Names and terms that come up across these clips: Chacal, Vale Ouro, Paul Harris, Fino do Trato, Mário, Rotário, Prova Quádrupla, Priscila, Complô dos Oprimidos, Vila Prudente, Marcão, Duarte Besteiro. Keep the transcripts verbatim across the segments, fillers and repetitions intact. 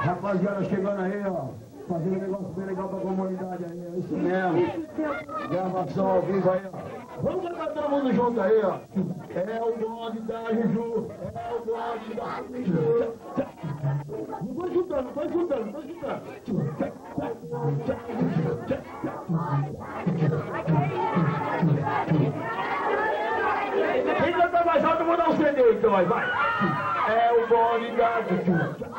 Rapaziada chegando aí, ó, fazendo um negócio bem legal pra comunidade aí, é isso mesmo. Gravação ao vivo aí, ó. Vamos cantar todo mundo junto aí, ó. É o bonde da Juju, é o bonde da Juju. Não foi chutando, não foi chutando, não foi chutando. Quem cantar mais alto, eu vou dar um C D então, vai, vai. É o bonde da Juju.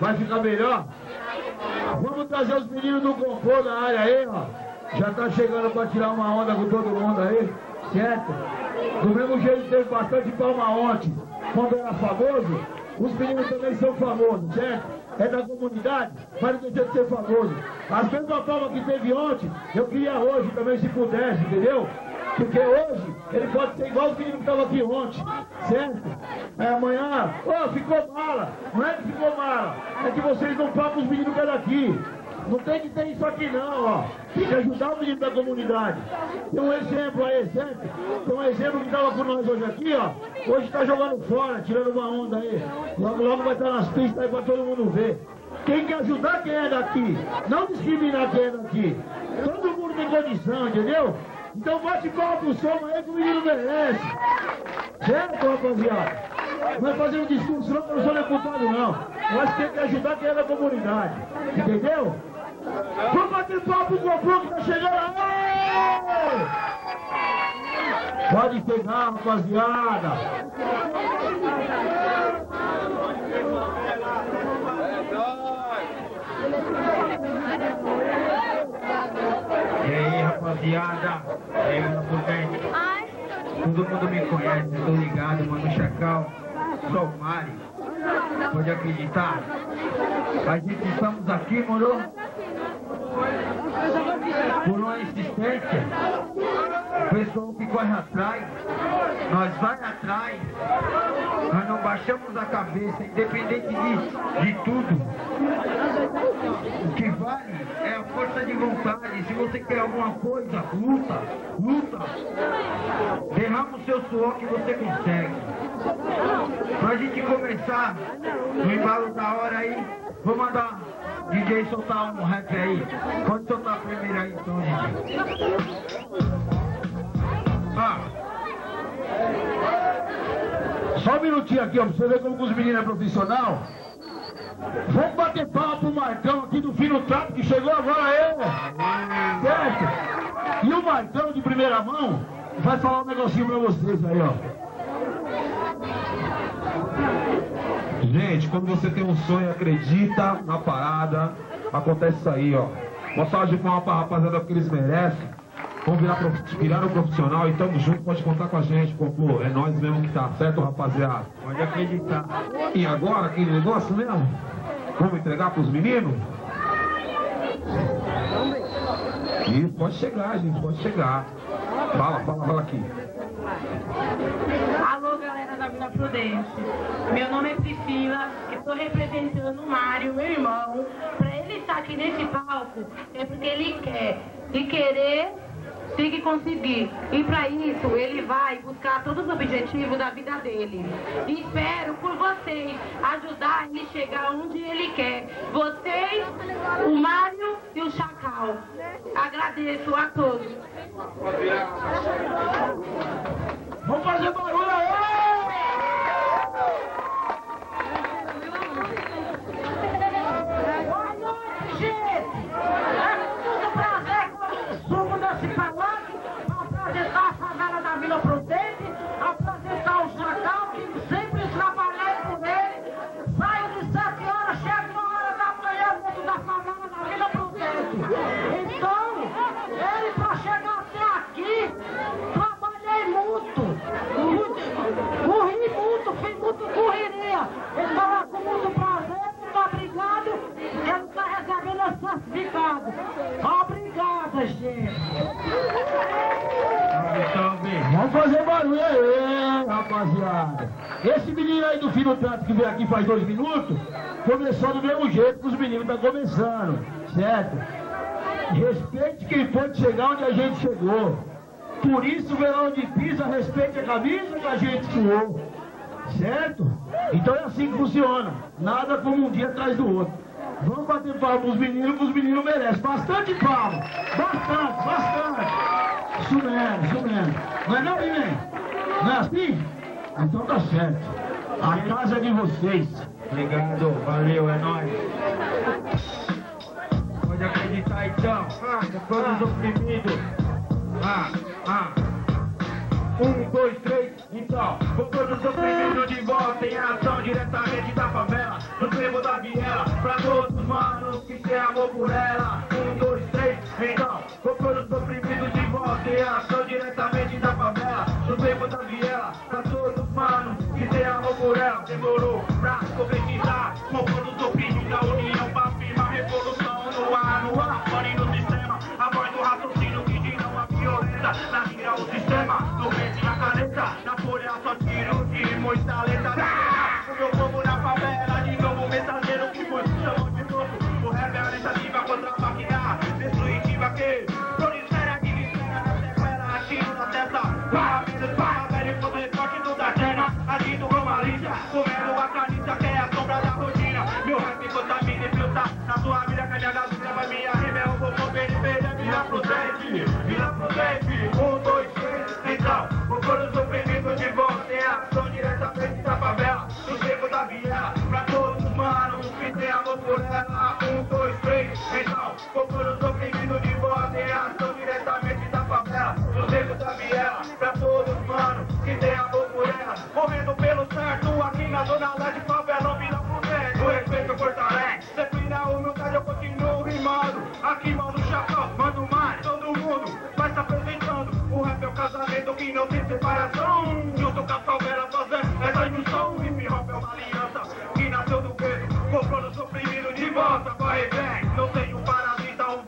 Vai ficar melhor? Vamos trazer os meninos do Complô da área aí, ó. Já tá chegando pra tirar uma onda com todo mundo aí, certo? Do mesmo jeito teve bastante palma ontem, quando era famoso, os meninos também são famosos, certo? É da comunidade, mas não deixa de ser famoso. As mesmas palmas que teve ontem, eu queria hoje também, se pudesse, entendeu? Porque hoje ele pode ser igual o menino que estava aqui ontem, certo? É, amanhã, oh, ficou mala, não é que ficou mala, é que vocês não pagam os meninos que é daqui. Não tem que ter isso aqui não, ó. Tem que ajudar o menino da comunidade. Tem um exemplo aí, certo? Tem um exemplo que estava com nós hoje aqui, ó. Hoje está jogando fora, tirando uma onda aí. Logo, logo vai estar nas pistas aí para todo mundo ver. Tem que ajudar quem é daqui, não discriminar quem é daqui. Todo mundo tem condição, entendeu? Então bate palma pro som aí que o menino merece. Certo, rapaziada? Não é fazer um discurso não, que eu não sou deputado não. Eu acho que tem que ajudar quem é da comunidade. Entendeu? Vamos bater palma pro Complô que tá chegando aí! Pode pegar, rapaziada! E aí, rapaziada, aí Vila Prudente, todo mundo me conhece, eu tô ligado, mano, Chacal, sou o Mário, pode acreditar, a gente estamos aqui, moro, por uma insistência, o pessoal que corre atrás, nós vai atrás, nós não baixamos a cabeça, independente de, de tudo. O que vale é a força de vontade. Se você quer alguma coisa, luta, luta. Derrama o seu suor que você consegue. Pra gente começar, no embalo da hora aí, vou mandar o D J soltar um rap aí. Pode soltar a primeira aí então, D J. Ah. Só um minutinho aqui, ó, pra você ver como os meninos é profissional. Vamos bater palma pro Marcão aqui do Fino do Trato, que chegou agora aí, certo? E o Marcão, de primeira mão, vai falar um negocinho pra vocês aí, ó. Gente, quando você tem um sonho, acredita na parada, acontece isso aí, ó. Uma salva de palmas pra rapaziada, porque eles merecem. Vamos virar, virar o profissional e tamo junto, pode contar com a gente, Complô. É nós mesmo que tá certo, rapaziada. Pode acreditar. E agora, aquele negócio mesmo? Vamos entregar pros meninos? E pode chegar, gente, pode chegar. Fala, fala, fala aqui. Alô, galera da Vila Prudente. Meu nome é Priscila, eu tô representando o Mário, meu irmão. Pra ele estar aqui nesse palco, é porque ele quer. E querer... tem que conseguir. E para isso, ele vai buscar todos os objetivos da vida dele. E espero por vocês ajudar ele a chegar onde ele quer. Vocês, o Mário e o Chacal. Agradeço a todos. Vamos fazer barulho aí! Vamos fazer barulho aí, rapaziada. Esse menino aí do Fino do Trato que veio aqui faz dois minutos, começou do mesmo jeito que os meninos estão começando, certo? Respeite quem pode chegar onde a gente chegou. Por isso, verão de pisa, respeite a camisa que a gente suou, certo? Então é assim que funciona. Nada como um dia atrás do outro. Vamos bater palma pros meninos, que os meninos merecem. Bastante palma. Bastante, bastante. Isso mesmo, isso mesmo. Não é não, menino? Não é assim? Então tá certo. A casa é de vocês. Obrigado, valeu, é nóis. Pode acreditar então. Ah, todos oprimidos. Ah, ah. Um, dois, três, então. Todos oprimidos de volta em ação diretamente da favela. No tempo da viela. Pra todos os manos que tem amor por ela. Um, dois, três, então. Complô dos Oprimidos de volta em ação diretamente da favela. No tempo da viela. Pra todos os manos que tem amor por ela. Demorou pra concretizar. Complô dos Oprimidos da união pra firmar. Revolução no ar, no ar. Mano, e no sistema. A voz do raciocínio que diz não a violência. Na mira o sistema. No verde na caneta. Na folha só tiro de muita letra. O meu povo na favela. Não tenho paralisa, um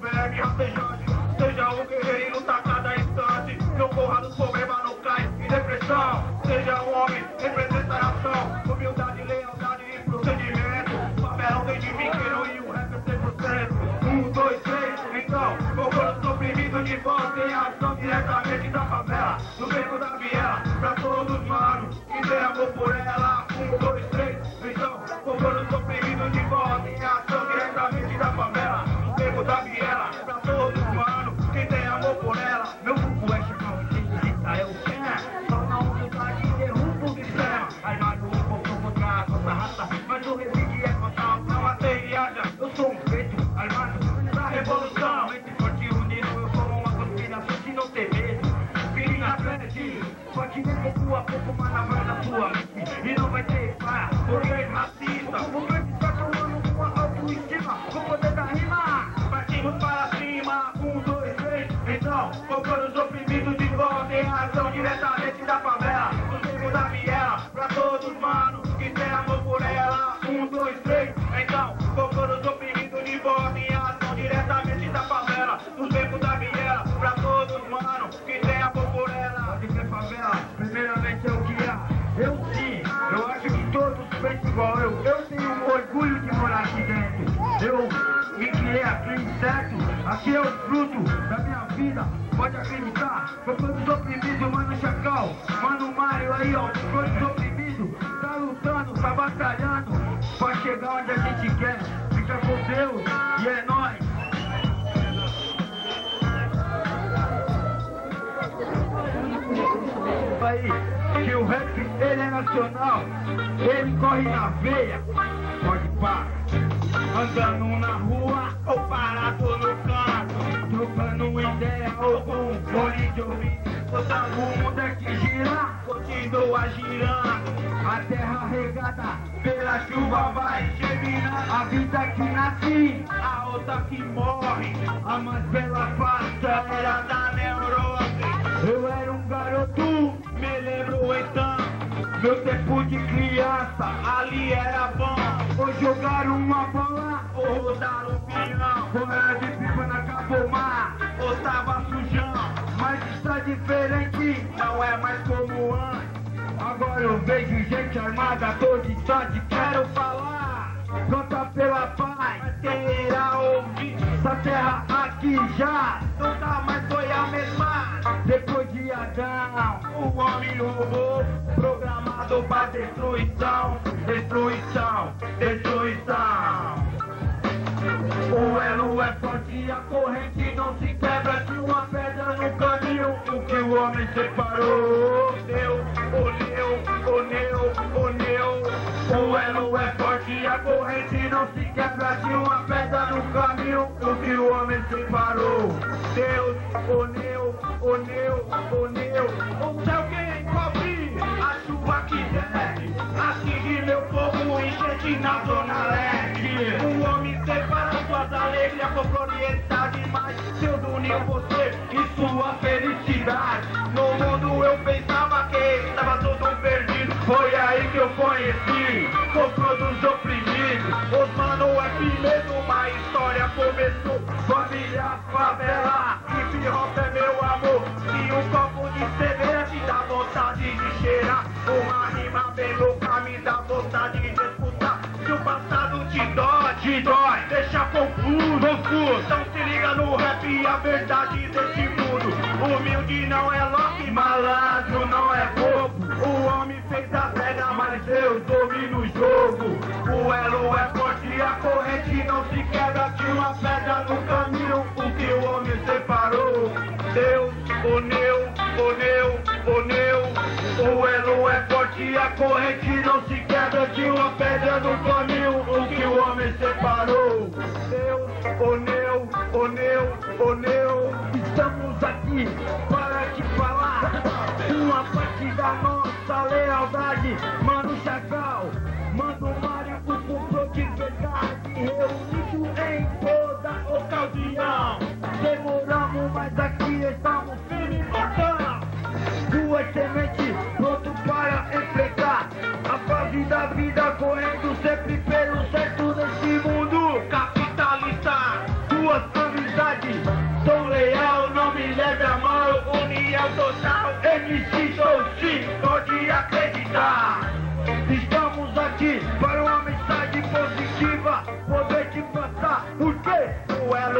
seja um homem sem pretensão, humildade, lealdade e procedimento. Papelão tem de vinqueiro e o resto é cem por cento. Um, dois, três, então, Complô dos Oprimidos de volta em ação diretamente da favela, no meio da viela, pra todos manos que derramou por ela. Um, dois, três, então, Complô dos Oprimidos de volta em ação diretamente da favela, no meio da viela, pra todos manos que derramou por ela. Meu grupo é Chacal, é o que é. Só na humildade derruba o sistema. Aí nós não vamos contra a nossa raça, mas o resíduo é fatal. Não matei viaja, eu sou um feito armado da revolução. Entre forte e unido, eu sou uma conspiração que não tem medo. Vire na frente, pode me pouco a pouco, mas na voz da sua mente. E não vai ter pá, porque é racista. O governo está tomando uma autoestima, com poder da rima. Partimos para cima, um, dois, três. Então, Complô dos Oprimidos de volta em ação diretamente da favela, no tempo da viela, pra todos manos que tem amor por ela. Um, dois, três. Então, Complô dos Oprimidos de volta em ação diretamente da favela, no tempo da viela, pra todos manos que tem amor por ela. Pode ser favela, primeiramente eu que há. Eu sim, eu acho que todos pensam igual eu. Eu tenho orgulho de morar aqui dentro. Eu me criei aqui, certo? Aqui é o fruto da minha vida, pode acreditar. Complô dos Oprimidos, mano Chacal, mano Mário aí, ó. Complô dos Oprimidos, tá lutando, tá batalhando pra chegar onde a gente quer. Fica com Deus e é nóis. Aí, que o rap, ele é nacional, ele corre na veia. Pode pá, andando na rua ou parado no canto, trocando ideia ou com um fone de ouvido. O mundo é que gira, continua girando. A terra regada pela chuva vai germinando. A vida que nasce, a outra que morre. A mais bela farsa era da neurose. Eu era um garoto, me lembro então. Meu tempo de criança, ali era bom. Ou jogar uma bola, ou rodar um pinhão. Quando era de pipa na Capomar, ou tava sujão. Mas está diferente, não é mais como antes. Agora eu vejo gente armada, tô distante, quero falar. Canta pela paz, terá ouvido. Essa terra aqui já não tá mais foi a mesma. Depois de Adão, o homem roubou, programado pra destruição, destruição, destruição. O elo é forte, a corrente não se quebra. Se uma pedra no caminho, o que o homem separou? Deu, olheu, olheu, olheu. O elo é forte, a corrente não se quebra. Se uma pedra no caminho, o que o homem separou? Deus, olheu, olheu, olheu. Se alguém cobre a chuva que desce, atinge meu povo enchente na zona leste. O homem separa suas alegrias com propriedade, mas Deus uniu você e sua felicidade. No mundo eu pensava que estava todo perdido, foi aí que eu conheci Complô dos Oprimidos. Os mano é primeiro, uma história começou. Família, favela, e pirropa é meu amor. E um copo de cerveja te dá vontade de cheirar. Uma rima bem louca me dá vontade de escutar. Se o passado te dói, te dói, deixa confuso, confuso. Então se liga no rap e a verdade desse mundo. Humilde não é louco, malandro não é bobo. O homem fez a pedra, mas Deus domina o jogo. O elo é forte, a corrente não se quebra. De uma pedra no caminho, o que o homem separou? Deus, o meu, o meu, o meu. O elo é forte, a corrente não se quebra. De uma pedra no caminho, o que o homem separou? Deus, o meu, o meu, o meu. Estamos aqui para te falar uma parte da nossa lealdade. Mano Chacal, mano Mário, o Complô de verdade, reunido em toda ocasião. Demoramos, mas aqui estamos firmes e matamos. Duas sementes pronto para enfrentar a fase da vida, correndo sempre pelo certo nesse mundo capitalista. Duas amizades tão leal, não me leve a mal, união total. M C Soul, pode acreditar.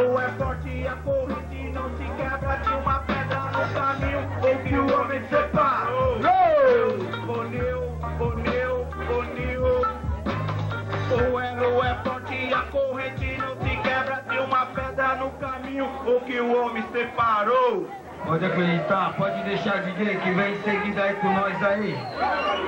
Quando é forte a corrente não se quebra, de uma pedra no caminho ou que o homem separa. Bonil, bonil, bonil. O elo é forte a corrente não se quebra, de uma pedra no caminho ou que o homem separou. Pode acreditar, pode deixar de ver que vem em seguida aí com nós aí.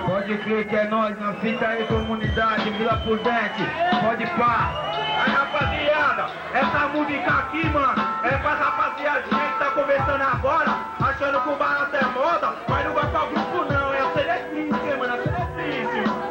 Pode crer que é nós, na fita aí, comunidade, Vila Prudente, pode pá. Aí rapaziada, essa música aqui, mano, é pra rapaziadinha que tá começando agora, achando que o barato é moda, mas não vai pra grupo não, é a seletrícia, mano, a seletrícia.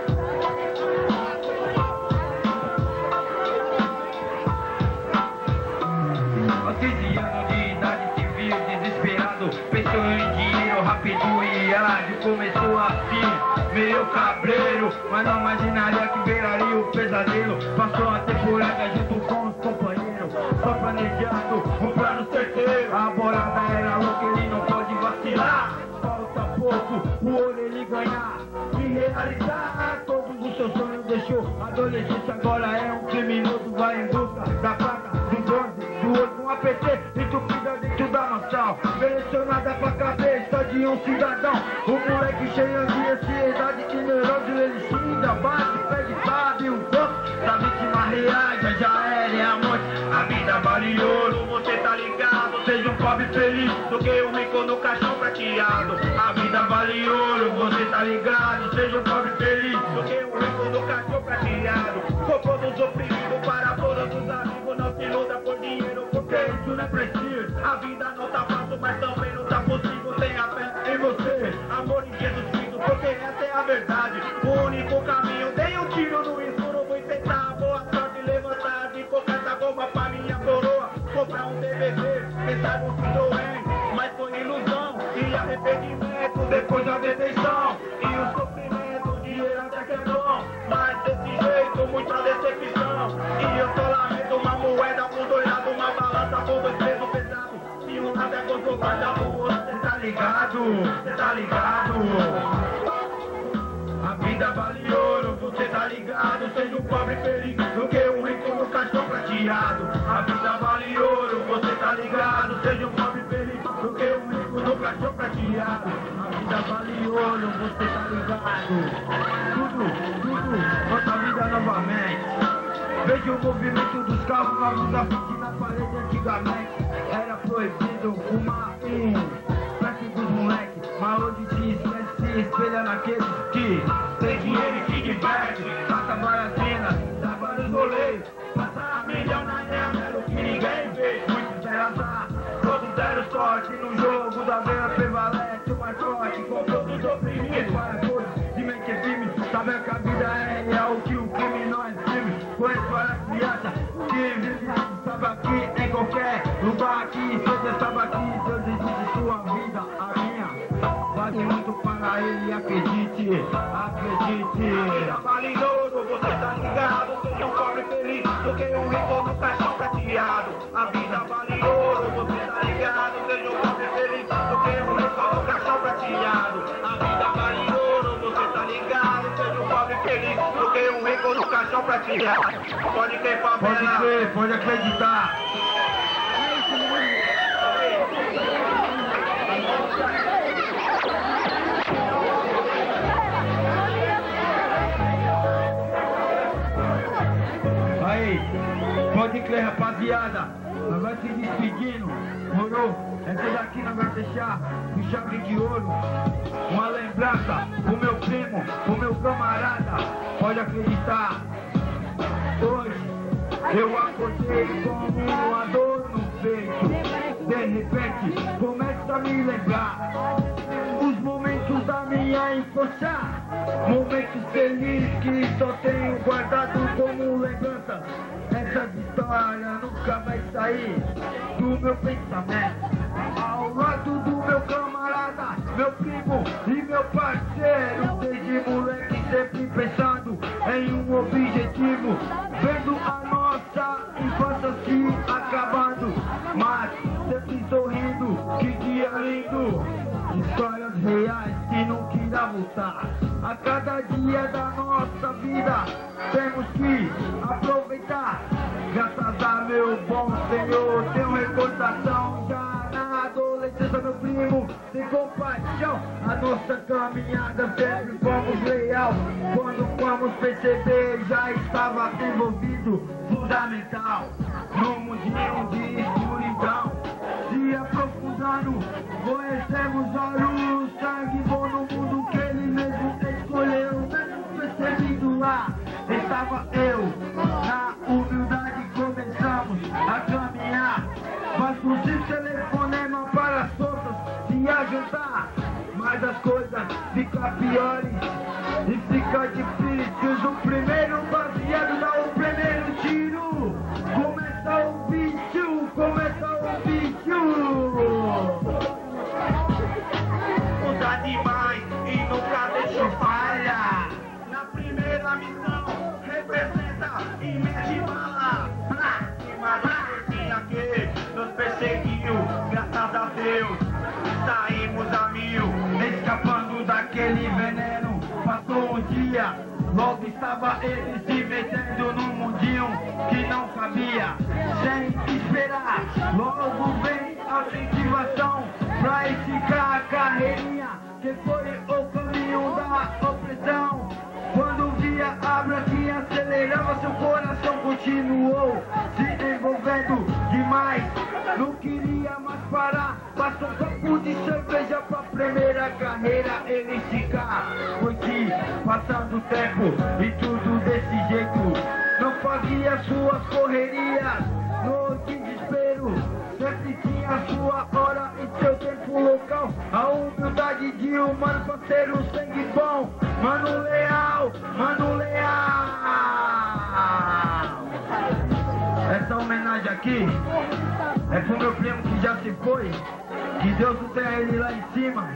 Começou assim, meio cabreiro, mas não imaginaria que beiraria o pesadelo. Passou a temporada junto com os companheiros, só planejando um plano certeiro. A bolada era louca, ele não pode vacilar. Falta pouco, o olho ele ganhar e realizar todos os seus sonhos deixou. Adolescência agora é um criminoso, vai em busca da placa, do bronze, do ouro com A P C e tu cuida dentro da mansão. Selecionada pra cabeça de um cidadão, o moleque cheio de ansiedade, que neurônio ele se ainda bate, pede sabe um pouco, da vítima reage, já era é a morte. A vida vale ouro, você tá ligado, seja um pobre feliz do que um rico no caixão prateado. A vida vale ouro, você tá ligado, seja um pobre feliz do que um rico no caixão prateado. Complô dos oprimidos, para todos os amigos, não se luta por dinheiro, porque isso não é preciso. A vida não tá fácil, mas também não tá possível, tenha fé em você, amor em Jesus Cristo, porque essa é a verdade, o único caminho. Dei um tiro no escuro, vou enfrentar a boa sorte, levantar de pouca essa bomba pra minha coroa, comprar um D V D, pensar no que doei, mas foi ilusão e arrependimento depois da detenção, e o sofrimento, o dinheiro até que é bom, mas desse jeito muita decepção, e eu só lamento uma moeda com dois lados, uma balança com dois pesos pesados, se um lado é controlado, o outro é tá ligado, cê tá ligado. A vida vale ouro, você tá ligado, seja um pobre feliz do que um rico no caixão prateado. A vida vale ouro, você tá ligado, seja um pobre feliz do que um rico no caixão prateado. A vida vale ouro, você tá ligado. Tudo, tudo, nossa vida novamente. Veja o movimento dos carros novos da frente na parede. Antigamente era proibido fumar um mas hoje se esquece, se espelha naqueles que tem dinheiro e se diverte, passa baratina, dá vários rolês, passa a milionária, quero que ninguém vê. Muitos deram azar, todos deram sorte, no jogo da vela prevalece o mais forte. Comprou dos oprimidos, para todos de mente firme, sabe que a vida é real, que o crime não exime. Conheço várias crianças que vivem sabe aqui em qualquer lugar aqui, seja sabe aqui, Deus exige sua vida, a minha. Vale muito para ele, acredite, acredite. A vida vale ouro, você tá ligado, seja um pobre feliz do que um rico no caixão prateado. A vida vale ouro, você tá ligado, seja um pobre feliz do que um rico no caixão prateado. A vida vale ouro, você tá ligado, seja um pobre feliz do que um rico no caixão prateado. Pode ter favela. Pode crer, pode acreditar. Pode crer, rapaziada, nós vai se despedindo, morou? Essa daqui nós vai deixar com chave de ouro, uma lembrança pro meu primo, pro meu camarada. Pode acreditar, hoje eu acordei com uma dor no peito, de repente começa a me lembrar os momentos da minha infância, momentos felizes que só tenho guardado como lembrança. Essa história nunca vai sair do meu pensamento, ao lado do meu camarada, meu primo e meu parceiro. Desde moleque sempre pensando em um objetivo, vendo a nossa infância se acabando, mas sempre sorrindo, que dia lindo. Histórias reais que nunca irá voltar. A cada dia da nossa vida temos que aproveitar, graças a meu bom Senhor chão. A nossa caminhada sempre fomos leal. Quando fomos perceber, já estava desenvolvido fundamental. No mundinho de escuridão, se aprofundando, conhecemos a luz. Sangue bom no mundo que ele mesmo escolheu. Mesmo percebido lá, estava eu. Na humildade começamos a caminhar. Mas surgiu telefonema para soltas se ajudar. Mas as coisas ficam piores e fica difícil. O primeiro baseado dá o primeiro tiro. Começa o bicho, começa o bicho. Muda demais e nunca deixa falha. Na primeira missão representa e mete bala. Mas a coisinha que nos perseguiu, graças a Deus, saímos a mil. Escapando daquele veneno, passou um dia. Logo estava ele se metendo num mundinho que não cabia. Sem esperar, logo vem a incentivação pra esticar a carreirinha que foi o caminho da opressão. Quando via a branquinha acelerava, seu coração continuou se envolvendo demais. Não queria mais parar, passou um copo de cerveja pra primeira carreira ele esticar. Foi que passando o tempo e tudo desse jeito, não fazia suas correrias no desespero. Sempre tinha sua hora e seu tempo local. A humildade de um mano parceiro, sangue bom, mano leal, mano leal. Essa homenagem aqui é pro meu primo que já se foi. Que Deus o tenha ele lá em cima.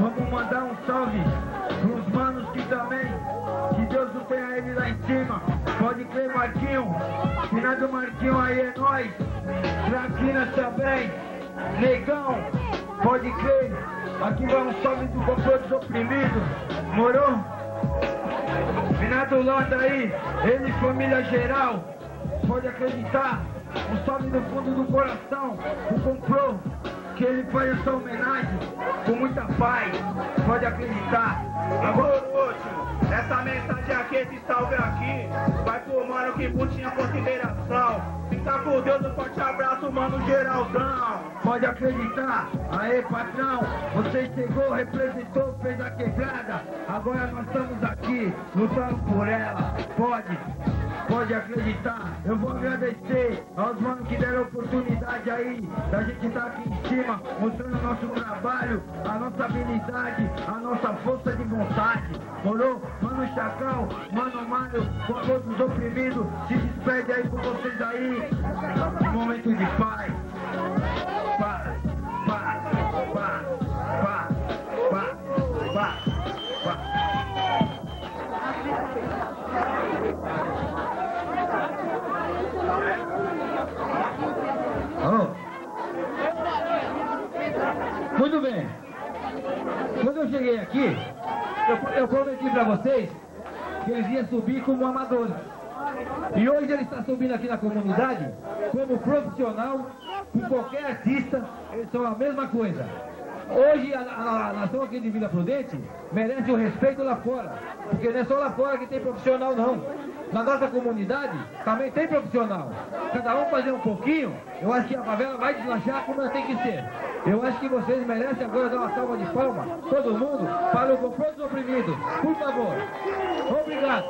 Vamos mandar um salve pros manos que também. Que Deus o tenha ele lá em cima. Pode crer, Marquinho. Final do Marquinho aí é nóis. Traquinas também. Negão, pode crer. Aqui vai um salve do Complô dos Oprimidos. Morou? Final do Landa aí. Ele e família geral. Pode acreditar. Um salve do fundo do coração. O Complô. Que ele faz essa homenagem com muita paz, pode acreditar. Agora o último, essa mensagem aqui, esse salve aqui, vai pro mano que não tinha consideração. Fica com Deus, um forte abraço, mano Geraldão. Pode acreditar, aê patrão, você chegou, representou, fez a quebrada. Agora nós estamos aqui, lutando por ela, pode. Pode acreditar, eu vou agradecer aos manos que deram a oportunidade aí da gente estar aqui em cima, mostrando o nosso trabalho, a nossa habilidade, a nossa força de vontade. Morou? Mano Chacal, mano Mário, com a todos os oprimidos, se despede aí com vocês aí. Um momento de paz. Paz, paz, paz, paz, paz, paz, paz. Oh. Muito bem. Quando eu cheguei aqui, eu, eu prometi para vocês que eles iam subir como amadores. E hoje ele está subindo aqui na comunidade como profissional, com qualquer artista, eles são a mesma coisa. Hoje a, a, a nação aqui de Vila Prudente merece o respeito lá fora, porque não é só lá fora que tem profissional não. Na nossa comunidade também tem profissional. Cada um fazer um pouquinho, eu acho que a favela vai deslanchar como ela tem que ser. Eu acho que vocês merecem agora dar uma salva de palmas, todo mundo, para o Complô dos Oprimidos. Por favor. Obrigado.